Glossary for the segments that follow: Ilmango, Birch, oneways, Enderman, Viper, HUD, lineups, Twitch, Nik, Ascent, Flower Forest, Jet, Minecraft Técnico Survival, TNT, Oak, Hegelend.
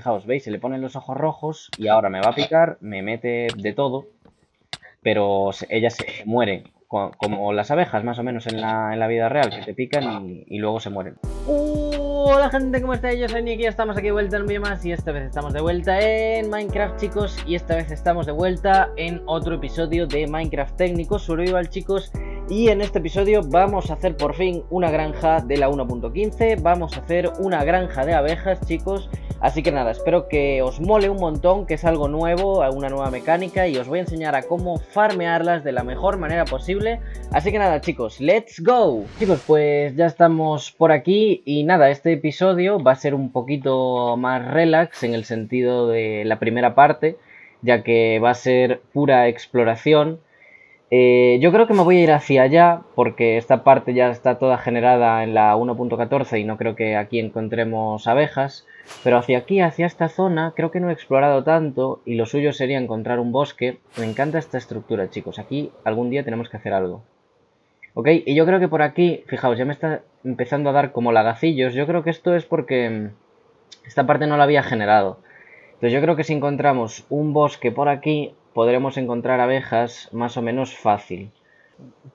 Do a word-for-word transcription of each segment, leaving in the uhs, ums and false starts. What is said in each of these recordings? fijaos, veis, se le ponen los ojos rojos y ahora me va a picar, me mete de todo, pero ella se muere, como las abejas más o menos en la, en la vida real, que te pican y, y luego se mueren. Hola gente, ¿cómo estáis? Yo soy Nick y estamos aquí de vuelta en un vídeo más, y esta vez estamos de vuelta en Minecraft, chicos, y esta vez estamos de vuelta en otro episodio de Minecraft Técnico Survival, chicos. Y en este episodio vamos a hacer por fin una granja de la uno punto quince, vamos a hacer una granja de abejas, chicos. Así que nada, espero que os mole un montón, que es algo nuevo, una nueva mecánica, y os voy a enseñar a cómo farmearlas de la mejor manera posible. Así que nada, chicos, ¡let's go! Chicos, pues ya estamos por aquí y nada, este episodio va a ser un poquito más relax en el sentido de la primera parte, ya que va a ser pura exploración. Eh, yo creo que me voy a ir hacia allá porque esta parte ya está toda generada en la uno punto catorce y no creo que aquí encontremos abejas. Pero hacia aquí, hacia esta zona, creo que no he explorado tanto y lo suyo sería encontrar un bosque. Me encanta esta estructura, chicos. Aquí algún día tenemos que hacer algo. Ok, y yo creo que por aquí, fijaos, ya me está empezando a dar como lagacillos. Yo creo que esto es porque esta parte no la había generado. Entonces yo creo que si encontramos un bosque por aquí, podremos encontrar abejas más o menos fácil.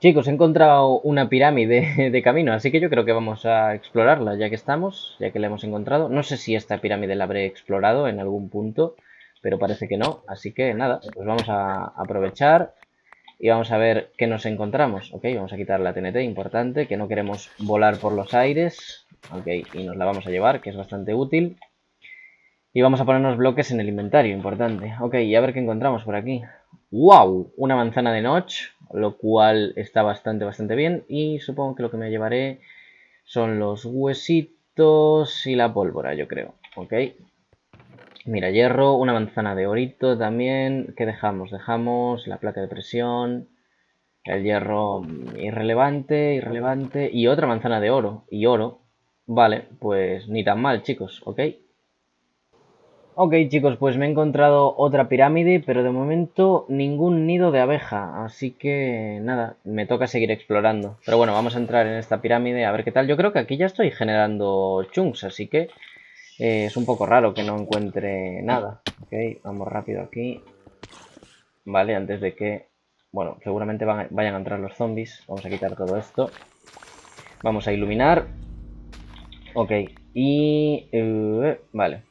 Chicos, he encontrado una pirámide de camino, así que yo creo que vamos a explorarla ya que estamos, ya que la hemos encontrado. No sé si esta pirámide la habré explorado en algún punto, pero parece que no. Así que nada, pues vamos a aprovechar y vamos a ver qué nos encontramos. Ok, vamos a quitar la T N T, importante, que no queremos volar por los aires. Ok, y nos la vamos a llevar, que es bastante útil. Y vamos a ponernos bloques en el inventario, importante. Ok, y a ver qué encontramos por aquí. ¡Wow! Una manzana de notch, lo cual está bastante, bastante bien. Y supongo que lo que me llevaré son los huesitos y la pólvora, yo creo. Ok. Mira, hierro, una manzana de orito también. ¿Qué dejamos? Dejamos la placa de presión, el hierro irrelevante, irrelevante. Y otra manzana de oro. Y oro. Vale, pues ni tan mal, chicos. Ok. Ok, chicos, pues me he encontrado otra pirámide, pero de momento ningún nido de abeja, así que nada, me toca seguir explorando. Pero bueno, vamos a entrar en esta pirámide a ver qué tal. Yo creo que aquí ya estoy generando chunks, así que eh, es un poco raro que no encuentre nada. Ok, vamos rápido aquí. Vale, antes de que... bueno, seguramente van a, vayan a entrar los zombies. Vamos a quitar todo esto. Vamos a iluminar. Ok, y... Uh, vale.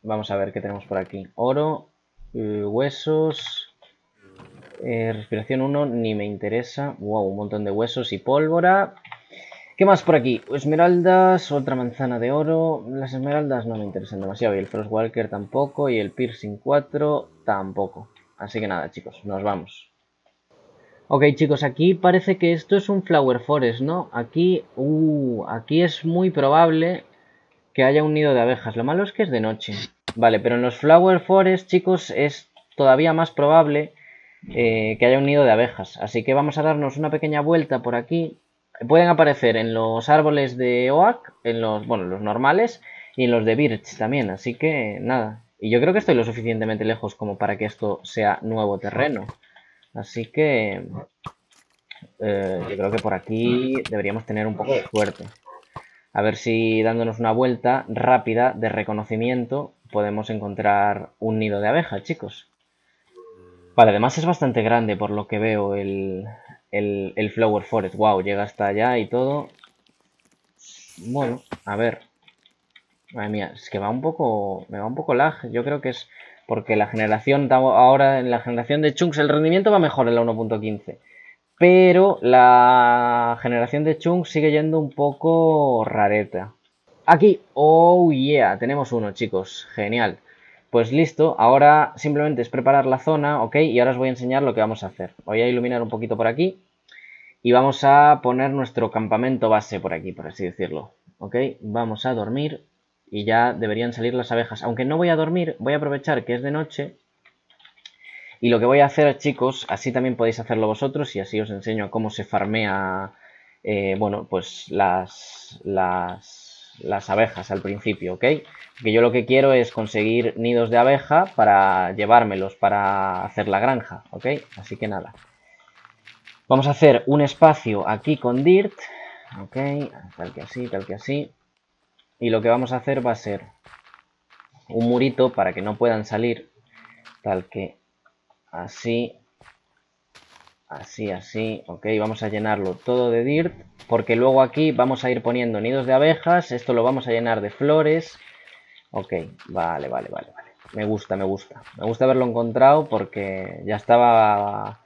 Vamos a ver qué tenemos por aquí. Oro, eh, huesos, eh, respiración uno, ni me interesa. Wow, un montón de huesos y pólvora. ¿Qué más por aquí? Esmeraldas, otra manzana de oro. Las esmeraldas no me interesan demasiado. Y el Frostwalker tampoco. Y el Piercing cuatro tampoco. Así que nada, chicos, nos vamos. Ok, chicos, aquí parece que esto es un Flower Forest, ¿no? Aquí, uh, aquí es muy probable que haya un nido de abejas. Lo malo es que es de noche. Vale, pero en los Flower Forest, chicos, es todavía más probable eh, que haya un nido de abejas. Así que vamos a darnos una pequeña vuelta por aquí. Pueden aparecer en los árboles de Oak, en los, bueno, los normales, y en los de Birch también. Así que nada. Y yo creo que estoy lo suficientemente lejos como para que esto sea nuevo terreno. Así que eh, yo creo que por aquí deberíamos tener un poco de suerte. A ver si dándonos una vuelta rápida de reconocimiento podemos encontrar un nido de abeja, chicos. Vale, además es bastante grande por lo que veo el, el, el Flower Forest. Wow, llega hasta allá y todo. Bueno, a ver. Madre mía, es que va un poco, me va un poco lag. Yo creo que es porque la generación ahora, en la generación de chunks, el rendimiento va mejor en la uno punto quince. Pero la generación de chunks sigue yendo un poco rareta. Aquí, oh yeah, tenemos uno, chicos, genial. Pues listo, ahora simplemente es preparar la zona, ok, y ahora os voy a enseñar lo que vamos a hacer. Voy a iluminar un poquito por aquí y vamos a poner nuestro campamento base por aquí, por así decirlo. Ok, vamos a dormir y ya deberían salir las abejas. Aunque no voy a dormir, voy a aprovechar que es de noche. Y lo que voy a hacer, chicos, así también podéis hacerlo vosotros y así os enseño cómo se farmea, eh, bueno, pues las, las, las abejas al principio, ¿ok? Porque yo lo que quiero es conseguir nidos de abeja para llevármelos, para hacer la granja, ¿ok? Así que nada. Vamos a hacer un espacio aquí con dirt, ¿ok? Tal que así, tal que así. Y lo que vamos a hacer va a ser un murito para que no puedan salir, tal que así, así, así, ok, vamos a llenarlo todo de dirt, porque luego aquí vamos a ir poniendo nidos de abejas, esto lo vamos a llenar de flores, ok, vale, vale, vale, vale, me gusta, me gusta, me gusta haberlo encontrado porque ya estaba,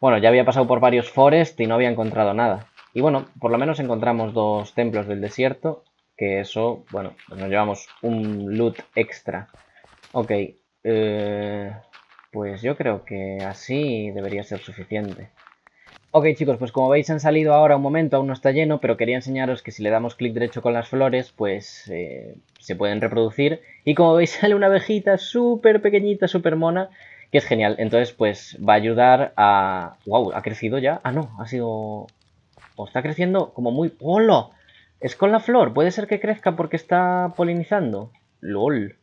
bueno, ya había pasado por varios forests y no había encontrado nada, y bueno, por lo menos encontramos dos templos del desierto, que eso, bueno, pues nos llevamos un loot extra. Ok, eh, pues yo creo que así debería ser suficiente. Ok chicos, pues como veis han salido ahora un momento, aún no está lleno, pero quería enseñaros que si le damos clic derecho con las flores, pues eh, se pueden reproducir. Y como veis sale una abejita súper pequeñita, súper mona, que es genial. Entonces pues va a ayudar a... ¡Wow! ¿Ha crecido ya? Ah no, ha sido... O está creciendo como muy... ¡Hola! Es con la flor, puede ser que crezca porque está polinizando. ¡Lol!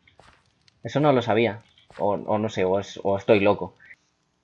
Eso no lo sabía. O, o no sé, o, es, o estoy loco.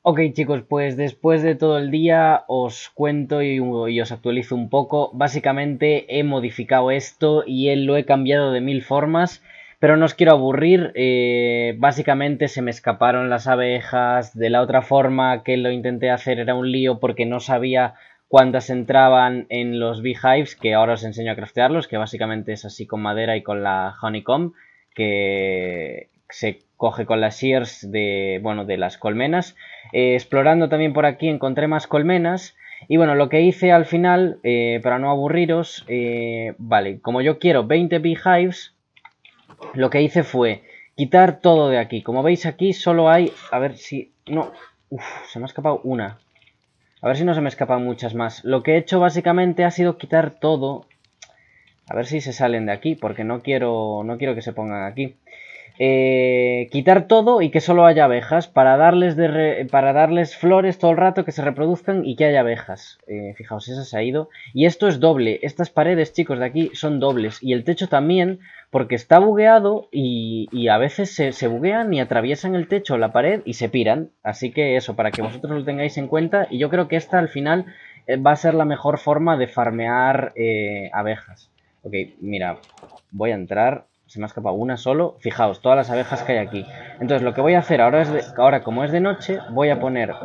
Ok chicos, pues después de todo el día os cuento y, y os actualizo un poco. Básicamente he modificado esto y él lo he cambiado de mil formas. Pero no os quiero aburrir. Eh, básicamente se me escaparon las abejas. De la otra forma que lo intenté hacer era un lío porque no sabía... cuántas entraban en los beehives, que ahora os enseño a craftearlos, que básicamente es así con madera y con la honeycomb, que se coge con las shears de, bueno, de las colmenas. Eh, explorando también por aquí encontré más colmenas, y bueno, lo que hice al final, eh, para no aburriros, eh, vale, como yo quiero veinte beehives, lo que hice fue quitar todo de aquí. Como veis aquí solo hay, a ver si, no, uff, se me ha escapado una. A ver si no se me escapan muchas más. Lo que he hecho básicamente ha sido quitar todo. A ver si se salen de aquí, porque no quiero, no quiero que se pongan aquí. Eh, quitar todo y que solo haya abejas para darles, de re, para darles flores todo el rato, que se reproduzcan y que haya abejas. Eh, fijaos, esa se ha ido. Y esto es doble. Estas paredes, chicos, de aquí son dobles. Y el techo también, porque está bugueado y, y a veces se, se buguean y atraviesan el techo o la pared y se piran. Así que eso, para que vosotros lo tengáis en cuenta. Y yo creo que esta al final va a ser la mejor forma de farmear eh, abejas. Ok, mira, voy a entrar... Se me ha escapado una solo. Fijaos, todas las abejas que hay aquí. Entonces lo que voy a hacer ahora es de, ahora como es de noche, voy a poner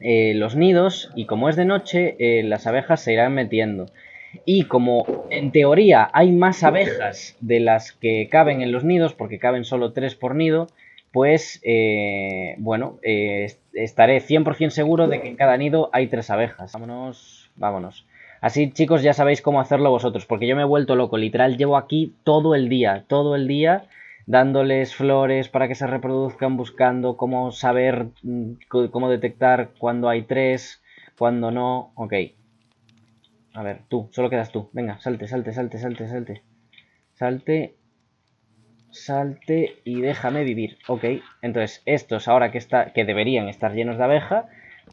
eh, los nidos. Y como es de noche, eh, las abejas se irán metiendo. Y como en teoría hay más abejas de las que caben en los nidos, porque caben solo tres por nido, pues eh, bueno, eh, estaré cien por ciento seguro de que en cada nido hay tres abejas. Vámonos, vámonos. Así, chicos, ya sabéis cómo hacerlo vosotros, porque yo me he vuelto loco. Literal, llevo aquí todo el día, todo el día, dándoles flores para que se reproduzcan, buscando cómo saber, cómo detectar cuando hay tres, cuando no... Ok. A ver, tú, solo quedas tú. Venga, salte, salte, salte, salte, salte. Salte, salte y déjame vivir. Ok, entonces estos ahora que, está, que deberían estar llenos de abeja...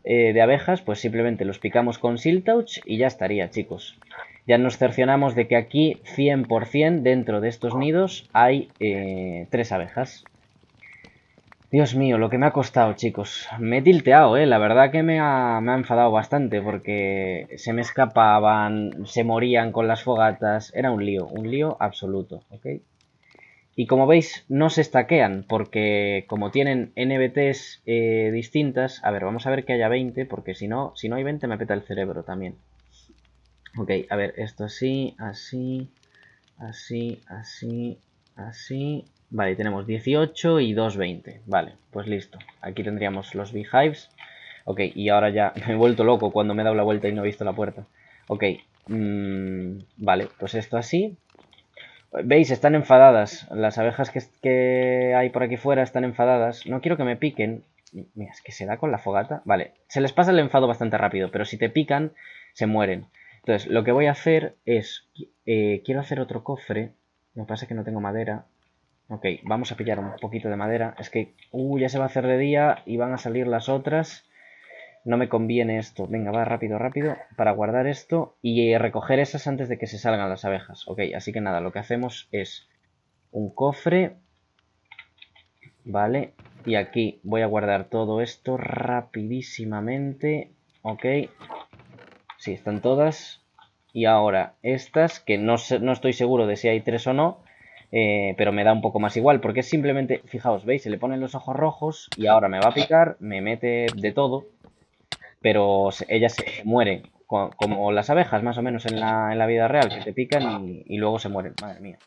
Eh, de abejas, pues simplemente los picamos con Siltouch y ya estaría, chicos. Ya nos cercionamos de que aquí cien por ciento dentro de estos nidos hay eh, tres abejas. Dios mío, lo que me ha costado, chicos. Me he tilteado, eh. La verdad que me ha, me ha enfadado bastante porque se me escapaban, se morían con las fogatas. Era un lío, un lío absoluto, ¿ok? Y como veis, no se stackean, porque como tienen N B Ts eh, distintas... A ver, vamos a ver que haya veinte, porque si no, si no hay veinte me peta el cerebro también. Ok, a ver, esto así, así, así, así, así... Vale, tenemos dieciocho y dos veinte. Vale, pues listo. Aquí tendríamos los beehives. Ok, y ahora ya me he vuelto loco cuando me he dado la vuelta y no he visto la puerta. Ok, mmm, vale, pues esto así... ¿Veis? Están enfadadas. Las abejas que, que hay por aquí fuera están enfadadas. No quiero que me piquen. Mira, es que se da con la fogata. Vale, se les pasa el enfado bastante rápido, pero si te pican, se mueren. Entonces, lo que voy a hacer es... Eh, quiero hacer otro cofre. Lo que pasa es que no tengo madera. Ok, vamos a pillar un poquito de madera. Es que... Uh, ya se va a hacer de día y van a salir las otras. No me conviene esto. Venga, va, rápido, rápido, para guardar esto y recoger esas antes de que se salgan las abejas. Ok, así que nada, lo que hacemos es un cofre. Vale, y aquí voy a guardar todo esto rapidísimamente. Ok, sí, están todas. Y ahora estas, que no, no estoy seguro de si hay tres o no, eh, pero me da un poco más igual, porque es simplemente, fijaos, ¿veis? Se le ponen los ojos rojos y ahora me va a picar, me mete de todo, pero ella se muere, como las abejas más o menos en la, en la vida real, que te pican y, y luego se mueren. Madre mía.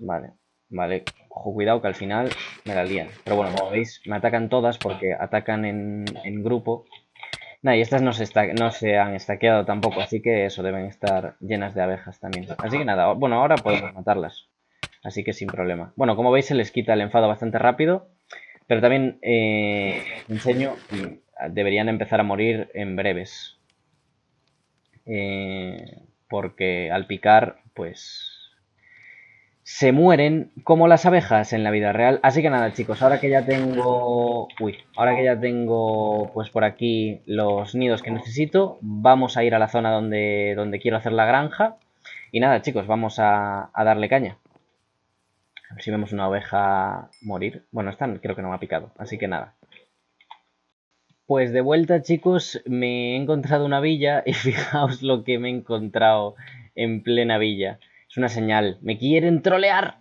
Vale, vale, ojo, cuidado que al final me la lían. Pero bueno, como veis, me atacan todas porque atacan en, en grupo. Nah, y estas no se, esta no se han estaqueado tampoco, así que eso, deben estar llenas de abejas también. Así que nada, bueno, ahora podemos matarlas, así que sin problema. Bueno, como veis se les quita el enfado bastante rápido, pero también eh, enseño, deberían empezar a morir en breves. Eh, porque al picar, pues... se mueren como las abejas en la vida real. Así que nada, chicos, ahora que ya tengo... Uy, ahora que ya tengo pues por aquí los nidos que necesito, vamos a ir a la zona donde, donde quiero hacer la granja. Y nada, chicos, vamos a, a darle caña. A ver si vemos una oveja morir. Bueno, están, creo que no me ha picado, así que nada. Pues de vuelta, chicos, me he encontrado una villa y fijaos lo que me he encontrado en plena villa. Es una señal. ¡Me quieren trolear!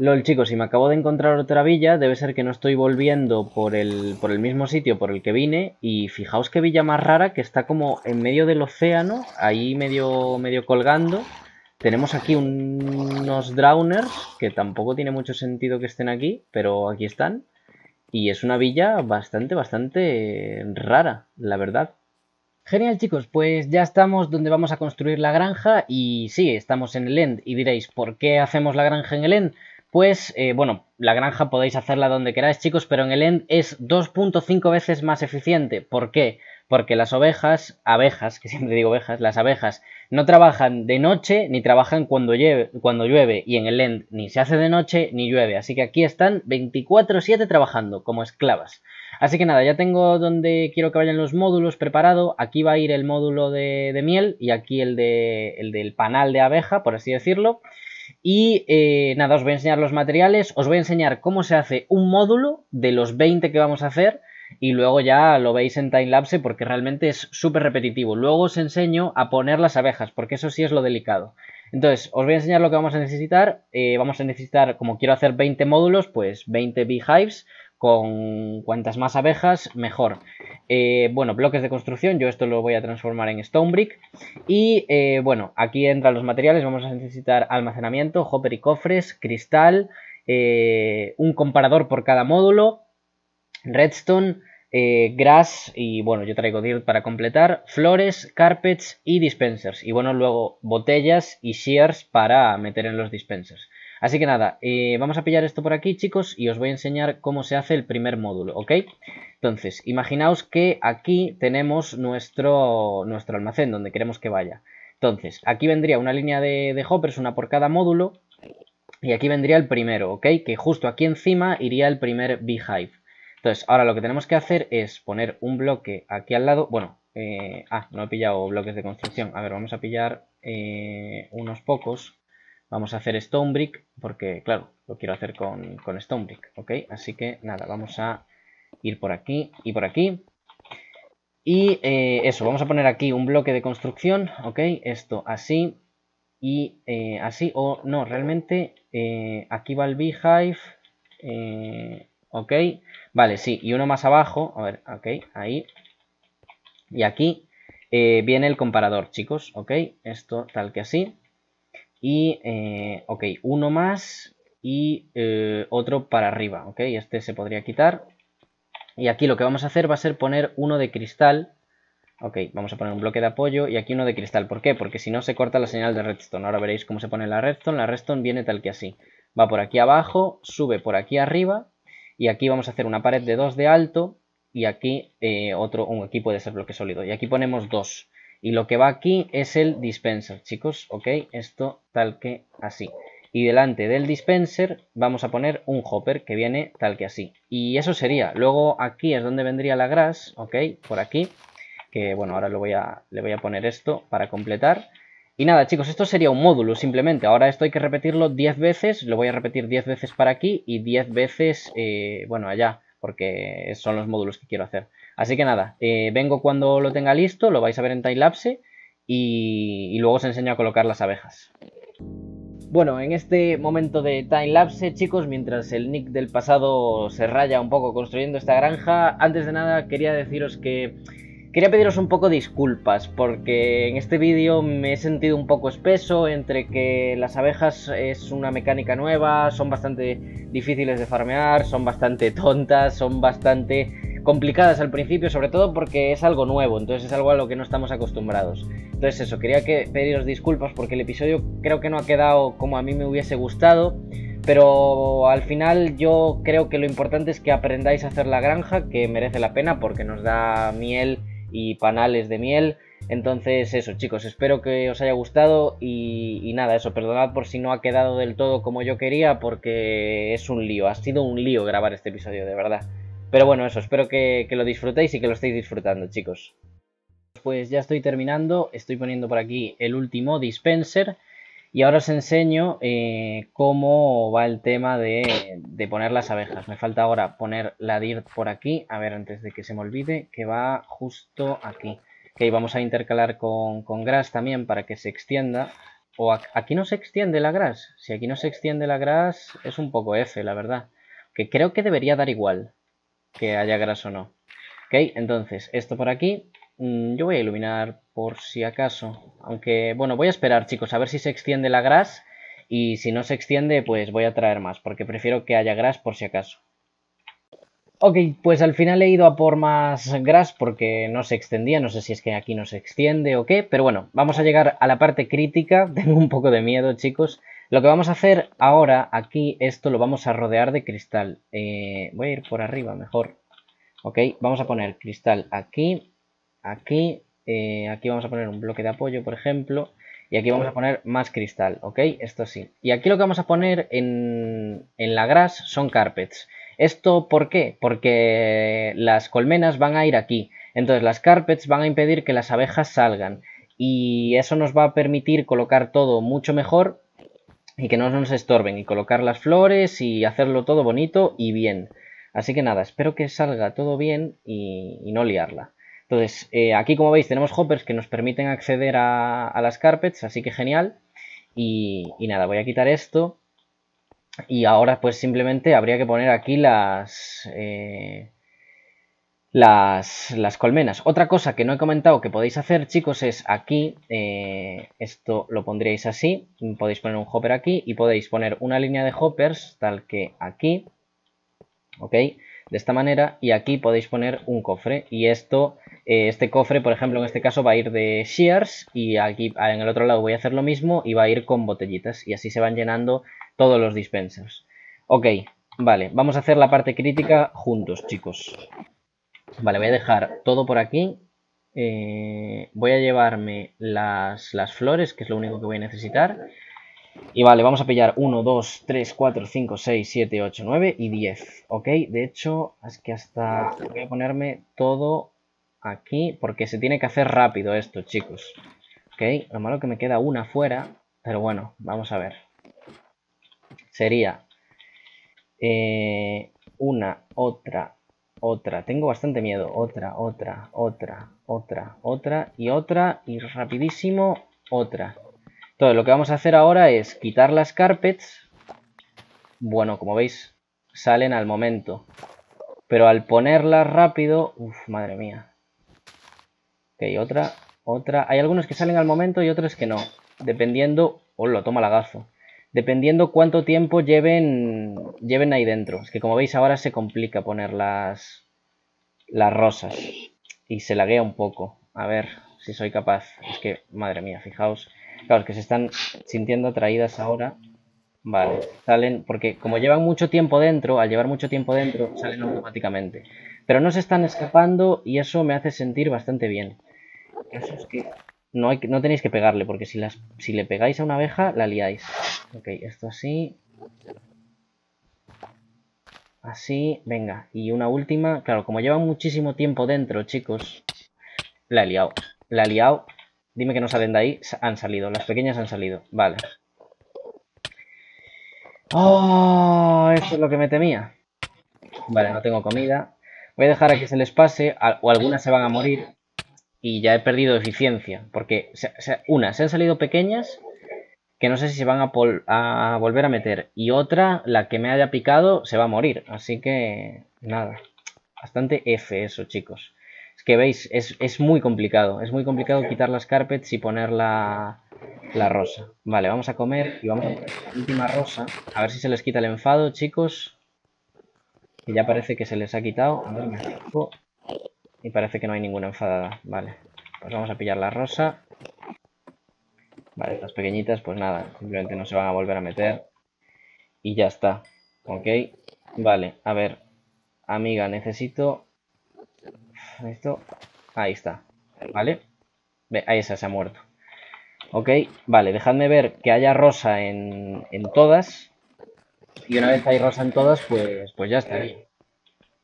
LOL, chicos, si me acabo de encontrar otra villa, debe ser que no estoy volviendo por el, por el mismo sitio por el que vine. Y fijaos qué villa más rara, que está como en medio del océano, ahí medio, medio colgando. Tenemos aquí un, unos drowners, que tampoco tiene mucho sentido que estén aquí, pero aquí están. Y es una villa bastante, bastante rara, la verdad. Genial, chicos, pues ya estamos donde vamos a construir la granja y sí, estamos en Hegelend. Y diréis, ¿por qué hacemos la granja en Hegelend? Pues, eh, bueno, la granja podéis hacerla donde queráis, chicos, pero en Hegelend es dos punto cinco veces más eficiente. ¿Por qué? Porque las ovejas, abejas, que siempre digo ovejas, las abejas no trabajan de noche ni trabajan cuando llueve, cuando llueve y en Hegelend ni se hace de noche ni llueve. Así que aquí están veinticuatro siete trabajando como esclavas. Así que nada, ya tengo donde quiero que vayan los módulos preparado. Aquí va a ir el módulo de, de miel y aquí el, de, el del panal de abeja, por así decirlo. Y eh, nada, os voy a enseñar los materiales, os voy a enseñar cómo se hace un módulo de los veinte que vamos a hacer. Y luego ya lo veis en timelapse porque realmente es súper repetitivo. Luego os enseño a poner las abejas porque eso sí es lo delicado. Entonces, os voy a enseñar lo que vamos a necesitar. Eh, vamos a necesitar, como quiero hacer veinte módulos, pues veinte beehives. Con cuantas más abejas, mejor. Eh, bueno, bloques de construcción. Yo esto lo voy a transformar en stone brick. Y eh, bueno, aquí entran los materiales. Vamos a necesitar almacenamiento, hopper y cofres, cristal, eh, un comparador por cada módulo, redstone, eh, grass y bueno, yo traigo dirt para completar, flores, carpets y dispensers. Y bueno, luego botellas y shears para meter en los dispensers. Así que nada, eh, vamos a pillar esto por aquí, chicos, y os voy a enseñar cómo se hace el primer módulo, ¿ok? Entonces, imaginaos que aquí tenemos nuestro, nuestro almacén, donde queremos que vaya. Entonces, aquí vendría una línea de, de hoppers, una por cada módulo, y aquí vendría el primero, ¿ok? Que justo aquí encima iría el primer beehive. Entonces, ahora lo que tenemos que hacer es poner un bloque aquí al lado, bueno, eh, ah, no he pillado bloques de construcción, a ver, vamos a pillar eh, unos pocos. Vamos a hacer stone brick porque, claro, lo quiero hacer con, con stone brick, ¿ok? Así que, nada, vamos a ir por aquí y por aquí. Y eh, eso, vamos a poner aquí un bloque de construcción, ¿ok? Esto así y eh, así. O no, realmente eh, aquí va el beehive, eh, ¿ok? Vale, sí, y uno más abajo, a ver, ok, ahí. Y aquí eh, viene el comparador, chicos, ¿ok? Esto tal que así. Y, eh, ok, uno más y eh, otro para arriba, ok, este se podría quitar. Y aquí lo que vamos a hacer va a ser poner uno de cristal. Ok, vamos a poner un bloque de apoyo y aquí uno de cristal, ¿por qué? Porque si no se corta la señal de redstone, ahora veréis cómo se pone la redstone, la redstone viene tal que así. Va por aquí abajo, sube por aquí arriba y aquí vamos a hacer una pared de dos de alto y aquí eh, otro, aquí puede ser bloque sólido y aquí ponemos dos. Y lo que va aquí es el dispenser, chicos, ok, esto tal que así. Y delante del dispenser vamos a poner un hopper que viene tal que así. Y eso sería, luego aquí es donde vendría la grass, ok, por aquí. Que bueno, ahora lo voy a, le voy a poner esto para completar. Y nada, chicos, esto sería un módulo simplemente. Ahora esto hay que repetirlo diez veces, lo voy a repetir diez veces para aquí y diez veces, eh, bueno, allá. Porque son los módulos que quiero hacer. Así que nada, eh, vengo cuando lo tenga listo, lo vais a ver en timelapse y, y luego os enseño a colocar las abejas. Bueno, en este momento de timelapse, chicos, mientras el Nick del pasado se raya un poco construyendo esta granja, antes de nada quería deciros que... Quería pediros un poco disculpas, porque en este vídeo me he sentido un poco espeso entre que las abejas es una mecánica nueva, son bastante difíciles de farmear, son bastante tontas, son bastante complicadas al principio, sobre todo porque es algo nuevo, entonces es algo a lo que no estamos acostumbrados. Entonces eso, quería que pediros disculpas porque el episodio creo que no ha quedado como a mí me hubiese gustado, pero al final yo creo que lo importante es que aprendáis a hacer la granja, que merece la pena porque nos da miel y panales de miel. Entonces eso, chicos, espero que os haya gustado y, y nada, eso, perdonad por si no ha quedado del todo como yo quería, porque es un lío, ha sido un lío grabar este episodio, de verdad. Pero bueno, eso, espero que, que lo disfrutéis y que lo estéis disfrutando, chicos. Pues ya estoy terminando, estoy poniendo por aquí el último dispenser. Y ahora os enseño eh, cómo va el tema de, de poner las abejas. Me falta ahora poner la dirt por aquí. A ver, antes de que se me olvide, que va justo aquí. Ok, vamos a intercalar con, con grass también para que se extienda. O a, aquí no se extiende la grass. Si aquí no se extiende la grass, es un poco F, la verdad. Que creo que debería dar igual que haya grass o no. Ok, entonces, esto por aquí. Yo voy a iluminar por si acaso, aunque bueno, voy a esperar, chicos, a ver si se extiende la grass, y si no se extiende pues voy a traer más, porque prefiero que haya grass por si acaso. Ok, pues al final he ido a por más grass porque no se extendía, no sé si es que aquí no se extiende o qué, pero bueno, vamos a llegar a la parte crítica, tengo un poco de miedo, chicos. Lo que vamos a hacer ahora aquí, esto lo vamos a rodear de cristal, eh, voy a ir por arriba mejor. Ok, vamos a poner cristal aquí. Aquí, eh, aquí vamos a poner un bloque de apoyo, por ejemplo, y aquí vamos a poner más cristal, ¿ok? Esto sí. Y aquí lo que vamos a poner en, en la grass son carpets. ¿Esto por qué? Porque las colmenas van a ir aquí. Entonces las carpets van a impedir que las abejas salgan. Y eso nos va a permitir colocar todo mucho mejor y que no nos estorben. Y colocar las flores y hacerlo todo bonito y bien. Así que nada, espero que salga todo bien y, y no liarla. Entonces, eh, aquí como veis tenemos hoppers que nos permiten acceder a, a las carpets, así que genial. Y, y nada, voy a quitar esto. Y ahora pues simplemente habría que poner aquí las, eh, las, las colmenas. Otra cosa que no he comentado que podéis hacer, chicos, es aquí, eh, esto lo pondríais así. Podéis poner un hopper aquí y podéis poner una línea de hoppers tal que aquí. Ok, de esta manera, y aquí podéis poner un cofre, y esto, eh, este cofre, por ejemplo, en este caso va a ir de shears, y aquí en el otro lado voy a hacer lo mismo, y va a ir con botellitas, y así se van llenando todos los dispensers. Ok, vale, vamos a hacer la parte crítica juntos, chicos. Vale, voy a dejar todo por aquí, eh, voy a llevarme las, las flores, que es lo único que voy a necesitar. Y vale, vamos a pillar uno, dos, tres, cuatro, cinco, seis, siete, ocho, nueve y diez. Ok, de hecho, es que hasta voy a ponerme todo aquí, porque se tiene que hacer rápido esto, chicos. Ok, lo malo que me queda una fuera, pero bueno, vamos a ver. Sería eh, una, otra, otra. Tengo bastante miedo. Otra, otra, otra, otra, otra y otra y rapidísimo otra. Entonces lo que vamos a hacer ahora es quitar las carpets. Bueno, como veis, salen al momento. Pero al ponerlas rápido... Uf, madre mía. Ok, otra, otra... Hay algunos que salen al momento y otros que no. Dependiendo... ¡Hola, toma lagazo! Dependiendo cuánto tiempo lleven, lleven ahí dentro. Es que como veis ahora se complica poner las, las rosas. Y se laguea un poco. A ver si soy capaz. Es que, madre mía, fijaos... Claro, es que se están sintiendo atraídas ahora. Vale, salen, porque como llevan mucho tiempo dentro, al llevar mucho tiempo dentro, salen automáticamente. Pero no se están escapando y eso me hace sentir bastante bien. Eso es que no, hay, no tenéis que pegarle, porque si, las, si le pegáis a una abeja, la liáis. Ok, esto así. Así, venga. Y una última. Claro, como llevan muchísimo tiempo dentro, chicos. La he liado, la he liado. Dime que no salen de ahí. Han salido. Las pequeñas han salido. Vale. ¡Oh! Esto es lo que me temía. Vale, no tengo comida. Voy a dejar a que se les pase. O algunas se van a morir. Y ya he perdido eficiencia. Porque se, se, unas se han salido pequeñas. que no sé si se van a, a volver a meter. Y otra, la que me haya picado, se va a morir. Así que, nada. Bastante F eso, chicos. Es que veis, es, es muy complicado. Es muy complicado quitar las carpets y poner la, la rosa. Vale, vamos a comer y vamos a poner la última rosa. A ver si se les quita el enfado, chicos. Y ya parece que se les ha quitado. A ver, me acerco. Y parece que no hay ninguna enfadada. Vale, pues vamos a pillar la rosa. Vale, estas pequeñitas, pues nada, simplemente no se van a volver a meter. Y ya está. Ok, vale, a ver. Amiga, necesito... Necesito... Ahí está, ¿vale? Ve, ahí está, se ha muerto. Ok, vale, dejadme ver que haya rosa en, en todas. Y una vez hay rosa en todas, pues, pues ya está.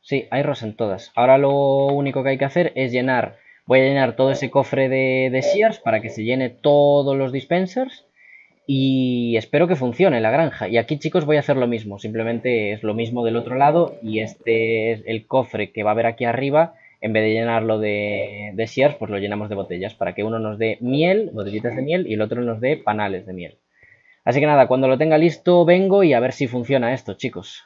Sí, hay rosa en todas. Ahora lo único que hay que hacer es llenar... Voy a llenar todo ese cofre de, de shears para que se llene todos los dispensers. Y espero que funcione la granja. Y aquí, chicos, voy a hacer lo mismo. Simplemente es lo mismo del otro lado. Y este es el cofre que va a haber aquí arriba. En vez de llenarlo de, de shears, pues lo llenamos de botellas. Para que uno nos dé miel, botellitas de miel, y el otro nos dé panales de miel. Así que nada, cuando lo tenga listo vengo y a ver si funciona esto, chicos.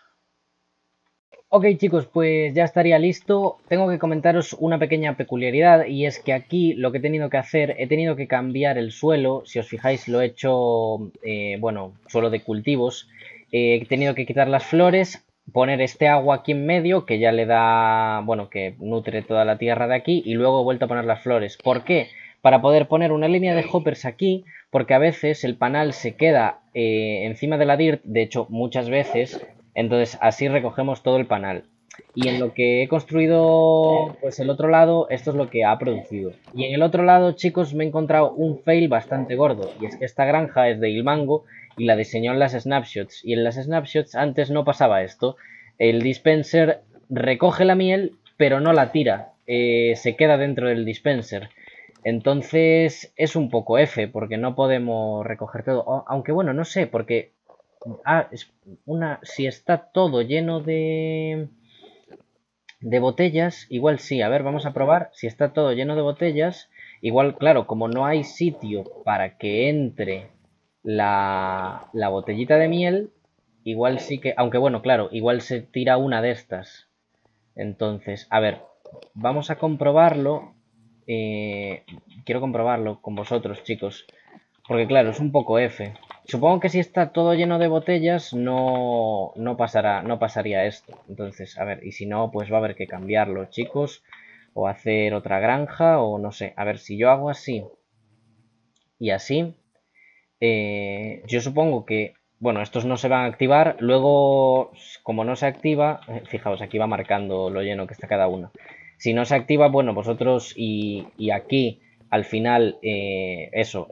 Ok, chicos, pues ya estaría listo. Tengo que comentaros una pequeña peculiaridad, y es que aquí lo que he tenido que hacer, he tenido que cambiar el suelo. Si os fijáis, lo he hecho, eh, bueno, suelo de cultivos. Eh, he tenido que quitar las flores, poner este agua aquí en medio, que ya le da, bueno, que nutre toda la tierra de aquí, y luego he vuelto a poner las flores. ¿Por qué? Para poder poner una línea de hoppers aquí, porque a veces el panal se queda eh, encima de la dirt, de hecho, muchas veces... Entonces así recogemos todo el panal. Y en lo que he construido pues el otro lado, esto es lo que ha producido. Y en el otro lado, chicos, me he encontrado un fail bastante gordo. Y es que esta granja es de Ilmango y la diseñó en las snapshots. Y en las snapshots antes no pasaba esto. El dispenser recoge la miel, pero no la tira. Eh, se queda dentro del dispenser. Entonces es un poco F, porque no podemos recoger todo. Aunque bueno, no sé, porque... Ah, es una... Si está todo lleno de... de botellas, igual sí. A ver, vamos a probar. Si está todo lleno de botellas, igual, claro, como no hay sitio para que entre la, la botellita de miel, igual sí que... Aunque bueno, claro, igual se tira una de estas. Entonces, a ver, vamos a comprobarlo. Eh, quiero comprobarlo con vosotros, chicos. Porque claro, es un poco F. Supongo que si está todo lleno de botellas no, no, pasará, no pasaría esto. Entonces, a ver, y si no, pues va a haber que cambiarlo, chicos. O hacer otra granja, o no sé. A ver, si yo hago así y así, eh, yo supongo que... Bueno, estos no se van a activar. Luego, como no se activa... Fijaos, aquí va marcando lo lleno que está cada uno. Si no se activa, bueno, vosotros y, y aquí... Al final, eh, eso,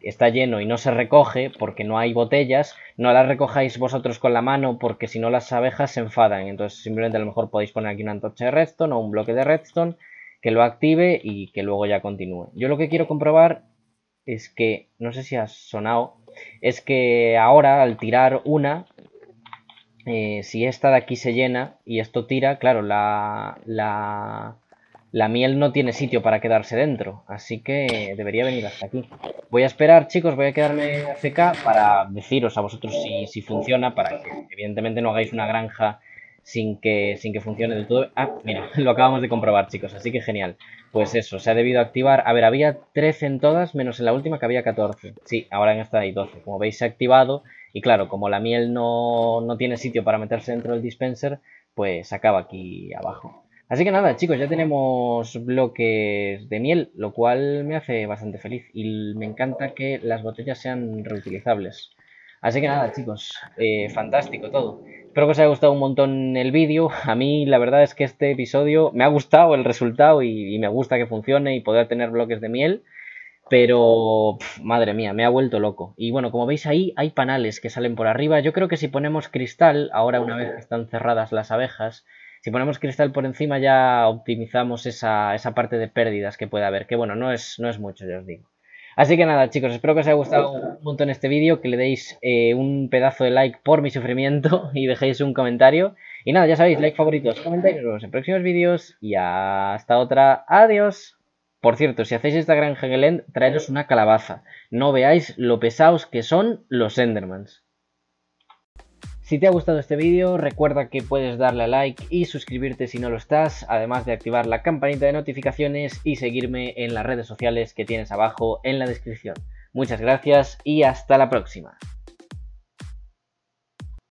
está lleno y no se recoge porque no hay botellas. No las recojáis vosotros con la mano porque si no las abejas se enfadan. Entonces simplemente a lo mejor podéis poner aquí una antorcha de redstone o un bloque de redstone que lo active y que luego ya continúe. Yo lo que quiero comprobar es que, no sé si ha sonado, es que ahora al tirar una, eh, si esta de aquí se llena y esto tira, claro, la... la... La miel no tiene sitio para quedarse dentro, así que debería venir hasta aquí. Voy a esperar, chicos, voy a quedarme A F K para deciros a vosotros si, si funciona, para que evidentemente no hagáis una granja sin que, sin que funcione del todo. Ah, mira, lo acabamos de comprobar, chicos, así que genial. Pues eso, se ha debido activar. A ver, había trece en todas, menos en la última que había catorce. Sí, ahora en esta hay doce. Como veis, se ha activado y claro, como la miel no, no tiene sitio para meterse dentro del dispenser, pues acaba aquí abajo. Así que nada, chicos, ya tenemos bloques de miel, lo cual me hace bastante feliz. Y me encanta que las botellas sean reutilizables. Así que nada, chicos, eh, fantástico todo. Espero que os haya gustado un montón el vídeo. A mí la verdad es que este episodio me ha gustado el resultado y, y me gusta que funcione y poder tener bloques de miel. Pero, pff, madre mía, me ha vuelto loco. Y bueno, como veis ahí hay panales que salen por arriba. Yo creo que si ponemos cristal, ahora una vez que están cerradas las abejas... Si ponemos cristal por encima ya optimizamos esa, esa parte de pérdidas que puede haber. Que bueno, no es, no es mucho, ya os digo. Así que nada, chicos, espero que os haya gustado un montón este vídeo. Que le deis eh, un pedazo de like por mi sufrimiento y dejéis un comentario. Y nada, ya sabéis, like, favoritos, comentarios, nos vemos en próximos vídeos. Y hasta otra, adiós. Por cierto, si hacéis esta granja en Hegelend, traeros una calabaza. No veáis lo pesados que son los Endermans. Si te ha gustado este vídeo, recuerda que puedes darle a like y suscribirte si no lo estás, además de activar la campanita de notificaciones y seguirme en las redes sociales que tienes abajo en la descripción. Muchas gracias y hasta la próxima.